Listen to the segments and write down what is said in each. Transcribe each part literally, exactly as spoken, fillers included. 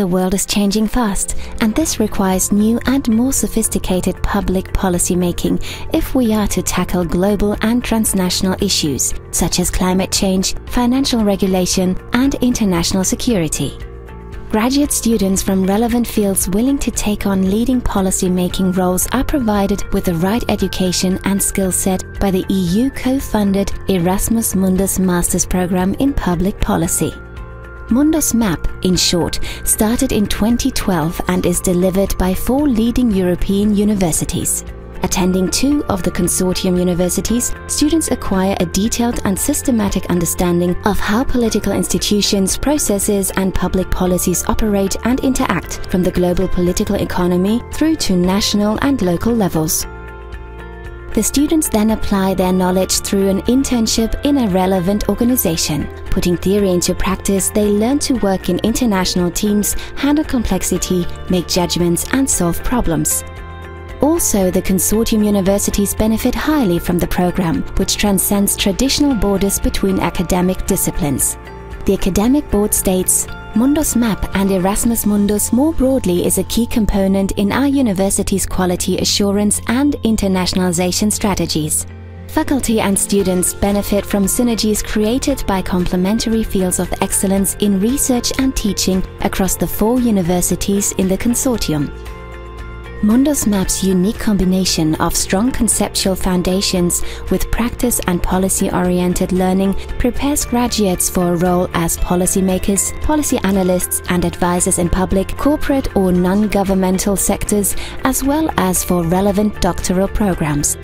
The world is changing fast, and this requires new and more sophisticated public policy making if we are to tackle global and transnational issues such as climate change, financial regulation, and international security. Graduate students from relevant fields willing to take on leading policy-making roles are provided with the right education and skill set by the E U co-funded Erasmus Mundus Master's Programme in Public Policy. Mundus MAP, in short, started in twenty twelve and is delivered by four leading European universities. Attending two of the consortium universities, students acquire a detailed and systematic understanding of how political institutions, processes and public policies operate and interact from the global political economy through to national and local levels. The students then apply their knowledge through an internship in a relevant organization. Putting theory into practice, they learn to work in international teams, handle complexity, make judgments and solve problems. Also, the consortium universities benefit highly from the program, which transcends traditional borders between academic disciplines. The academic board states, "Mundus MAP and Erasmus Mundus more broadly is a key component in our university's quality assurance and internationalization strategies. Faculty and students benefit from synergies created by complementary fields of excellence in research and teaching across the four universities in the consortium." Mundus MAP's unique combination of strong conceptual foundations with practice and policy-oriented learning prepares graduates for a role as policymakers, policy analysts and advisors in public, corporate or non-governmental sectors, as well as for relevant doctoral programs.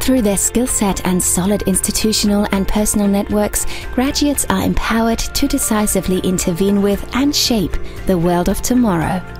Through their skill set and solid institutional and personal networks, graduates are empowered to decisively intervene with and shape the world of tomorrow.